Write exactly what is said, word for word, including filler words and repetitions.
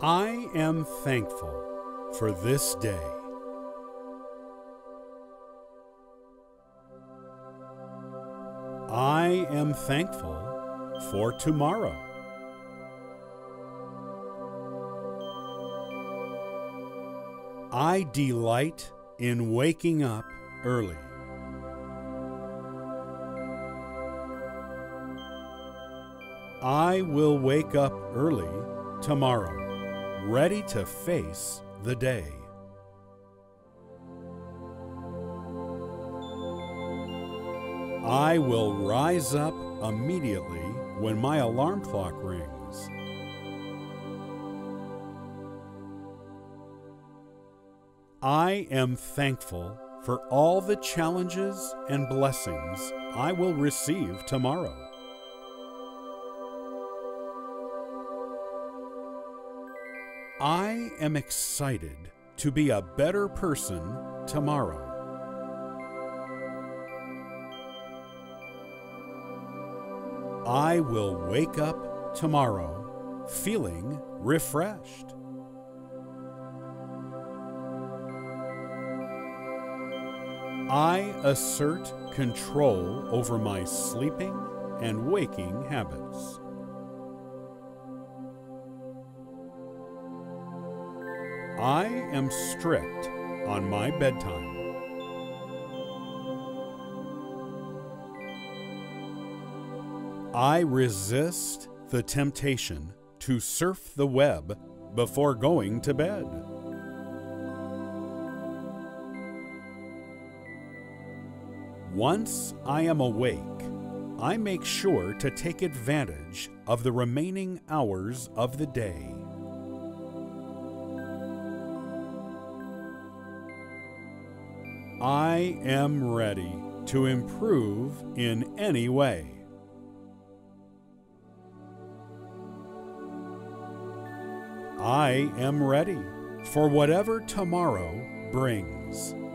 I am thankful for this day. I am thankful for tomorrow. I delight in waking up early. I will wake up early tomorrow, ready to face the day. I will rise up immediately when my alarm clock rings. I am thankful for all the challenges and blessings I will receive tomorrow. I am excited to be a better person tomorrow. I will wake up tomorrow feeling refreshed. I assert control over my sleeping and waking habits. I am strict on my bedtime. I resist the temptation to surf the web before going to bed. Once I am awake, I make sure to take advantage of the remaining hours of the day. I am ready to improve in any way. I am ready for whatever tomorrow brings.